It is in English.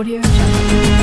Woodhere.